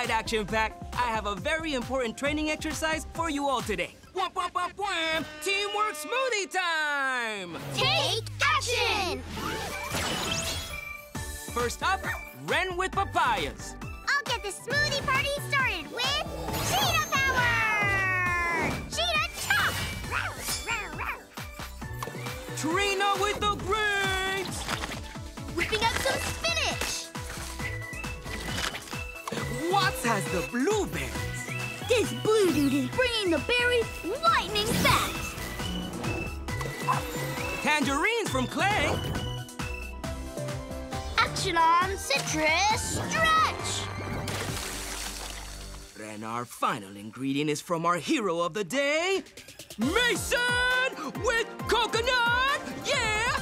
right, Action Pack. I have a very important training exercise for you all today. Wham, wham, wham, wham! Teamwork smoothie time! Take action! First up, Wren with papayas. I'll get the smoothie party started with Gina power! Gina chop! Trina with the grapes! Whipping up some spinach! Watts has the blueberries. This blue dude is bringing the berries lightning fast. Tangerines from Clay. Action on citrus stretch. And our final ingredient is from our hero of the day, Mason with coconut. Yeah!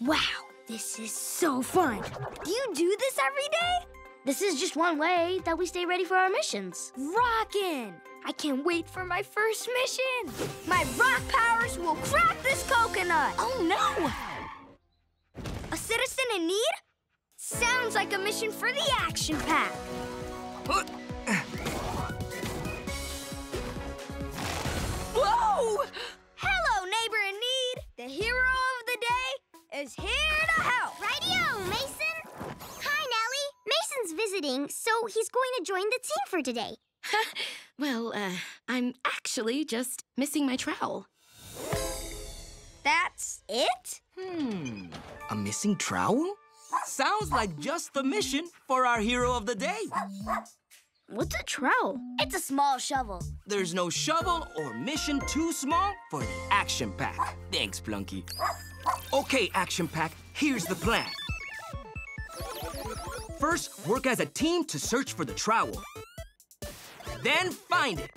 Wow, this is so fun. Do you do this every day? This is just one way that we stay ready for our missions. Rockin'! I can't wait for my first mission! My rock powers will crack this coconut! Oh, no! A citizen in need? Sounds like a mission for the Action Pack. Whoa! Hello, neighbor in need! The hero of the day is here to help! Righty-o, Mason! Hi, Nellie! Mason's visiting, so he's going to join the team for today. Well, I'm actually just missing my trowel. That's it? Hmm. A missing trowel? Sounds like just the mission for our hero of the day. What's a trowel? It's a small shovel. There's no shovel or mission too small for the Action Pack. Thanks, Plunky. Okay, Action Pack, here's the plan. First, work as a team to search for the trowel. Then find it.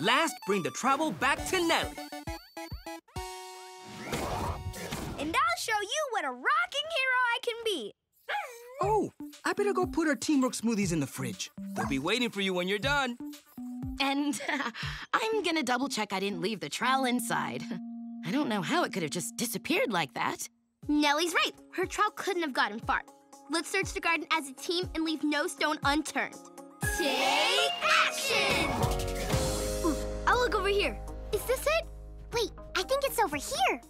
Last, bring the trowel back to Nellie. And I'll show you what a rocking hero I can be. Oh, I better go put our teamwork smoothies in the fridge. They'll be waiting for you when you're done. And I'm gonna double check I didn't leave the trowel inside. I don't know how it could have just disappeared like that. Nellie's right. Her trowel couldn't have gotten far. Let's search the garden as a team and leave no stone unturned. Take action! Ooh, I'll look over here. Is this it? Wait, I think it's over here.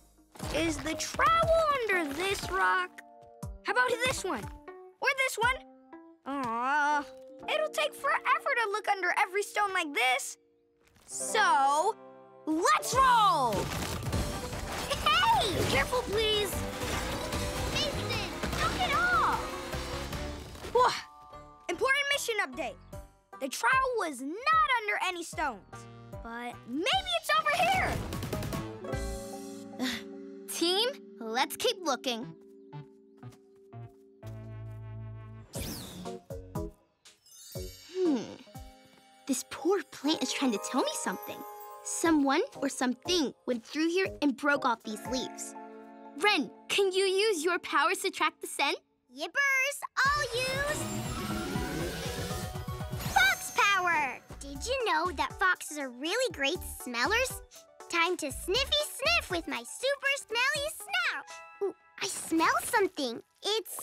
Is the trowel under this rock? How about this one? Or this one? Aw, it'll take forever to look under every stone like this. So, let's roll! Hey! Be careful, please. Mason, knock it off! Whoa. Important mission update. The trowel was not under any stones, but maybe it's over here. Team, let's keep looking. This poor plant is trying to tell me something. Someone or something went through here and broke off these leaves. Wren, can you use your powers to track the scent? Yippers, I'll use... fox power! Did you know that foxes are really great smellers? Time to sniffy sniff with my super smelly snout. Ooh, I smell something. It's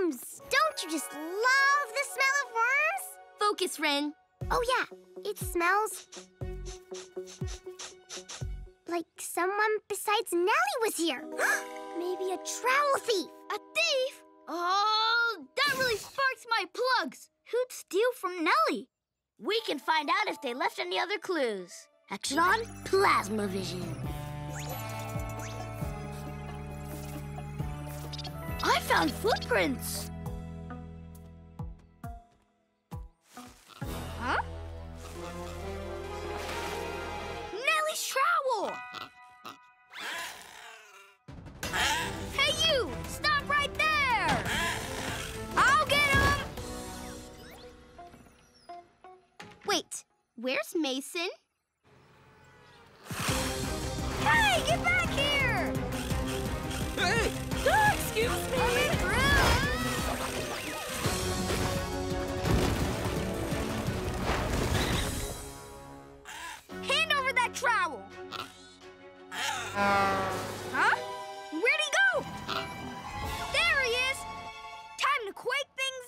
worms. Don't you just love the smell of worms? Focus, Wren. Oh, yeah. It smells like someone besides Nellie was here. Maybe a trowel thief. A thief? Oh, that really sparks my plugs. Who'd steal from Nellie? We can find out if they left any other clues. Action on plasma vision. I found footprints. Huh? Nellie's trowel. Hey, you! Stop right there! I'll get him! Wait, where's Mason? Hey, get back here! Hey! Oh, excuse me! I'm through! Hand over that trowel! Huh? Where'd he go? There he is! Time to quake things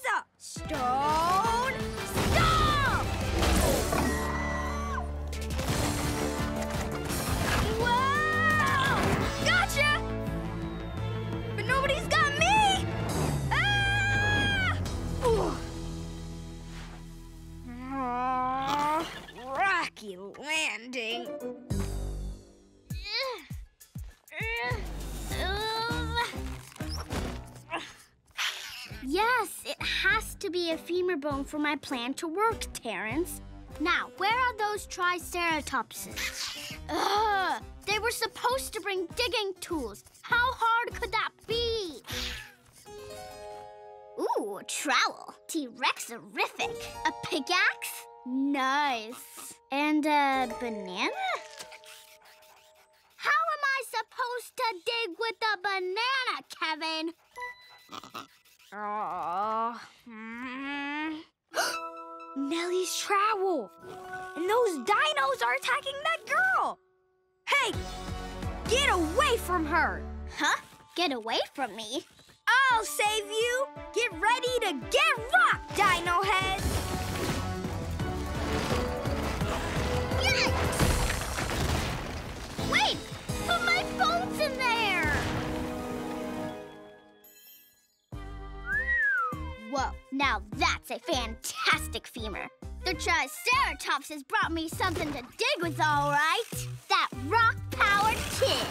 Yes, it has to be a femur bone for my plan to work, Terrence. Now, where are those triceratopses? Ugh! They were supposed to bring digging tools. How hard could that be? Ooh, a trowel. T-Rex-erific. A pickaxe? Nice. And a banana? How am I supposed to dig with a banana, Kevin? Oh. Nellie's trowel. And those dinos are attacking that girl. Hey, get away from her. Huh? Get away from me? I'll save you. Get ready to get rocked, dino head. Yikes! Wait, but my phone's in there. Whoa, now that's a fantastic femur. The Triceratops has brought me something to dig with, all right. That rock-powered kid.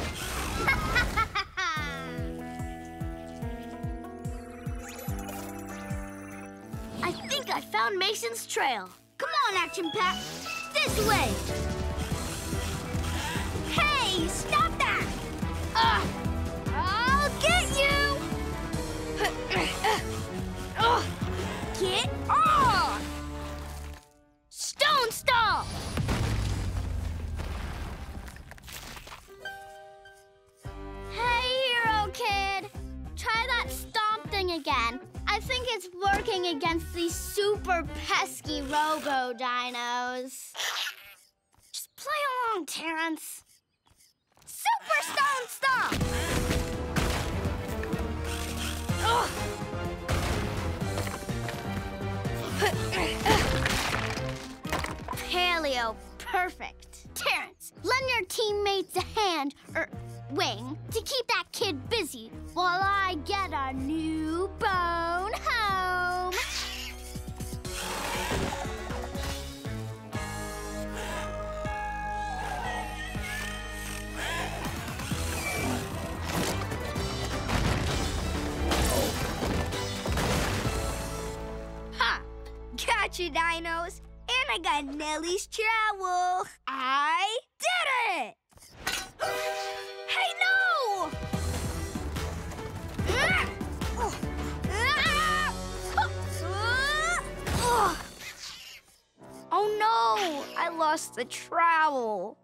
I think I found Mason's trail. Come on, Action Pack. This way. Hey, stop that! I'll get you! Get off! Stone stall! Hey, hero kid. Try that stomp thing again. I think it's working against these super pesky robo-dinos. Just play along, Terrence. Super stone stomp! Ugh! Paleo, perfect. Terrence, lend your teammates a hand, wing, to keep that kid busy while I get a new bone home. Got you, dinos. And I got Nellie's trowel. I did it! Hey, no! Oh, no. I lost the trowel.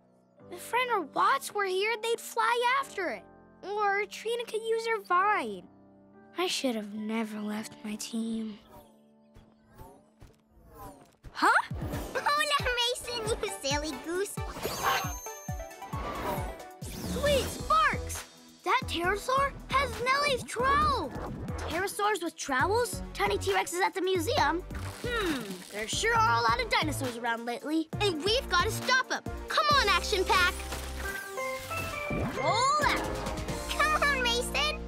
If Fran or Watts were here, they'd fly after it. Or Trina could use her vine. I should have never left my team. Huh? Hola, Mason, you silly goose. Sweet sparks! That pterosaur has Nellie's trowel. Pterosaurs with trowels? Tiny T-Rexes at the museum? There sure are a lot of dinosaurs around lately. And we've got to stop them. Come on, Action Pack. Roll out. Come on, Mason.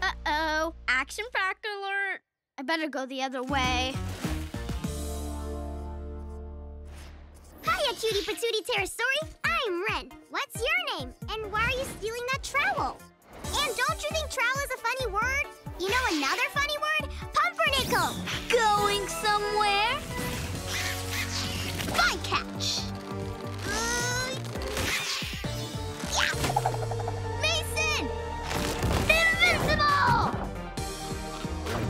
Uh-oh. Action Pack alert. I better go the other way. Hiya, cutie patootie pterosauri. I'm Wren. What's your name? And why are you stealing that trowel? And don't you think trowel is a funny word? You know another funny word? Pumpernickel. Going somewhere? Bycatch. Mason! Invincible!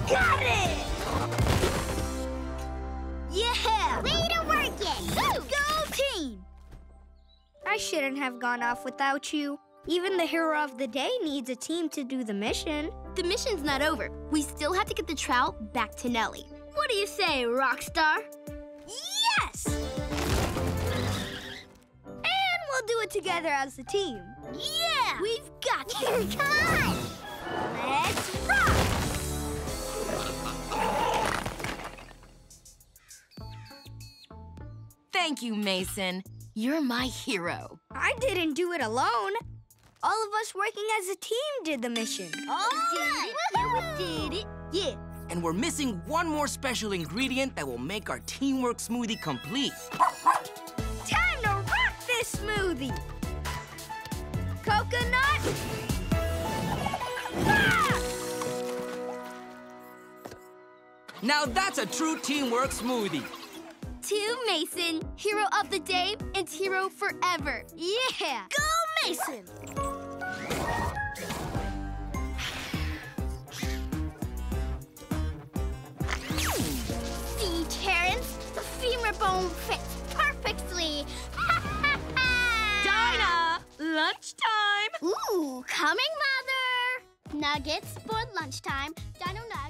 Got it! Yeah! Way to work it! Woo! Go! I shouldn't have gone off without you. Even the hero of the day needs a team to do the mission. The mission's not over. We still have to get the trowel back to Nellie. What do you say, Rockstar? Yes! And we'll do it together as a team. Yeah! We've got you! Come on! Let's rock! Thank you, Mason. You're my hero. I didn't do it alone. All of us working as a team did the mission. We did it. Yeah. And we're missing one more special ingredient that will make our teamwork smoothie complete. Time to rock this smoothie. Coconut. Ah! Now that's a true teamwork smoothie. To Mason, hero of the day and hero forever. Yeah! Go, Mason! See, Terrence? The femur bone fits perfectly. Dinah! Lunchtime! Ooh, coming, Mother! Nuggets for lunchtime. Dino nuggets.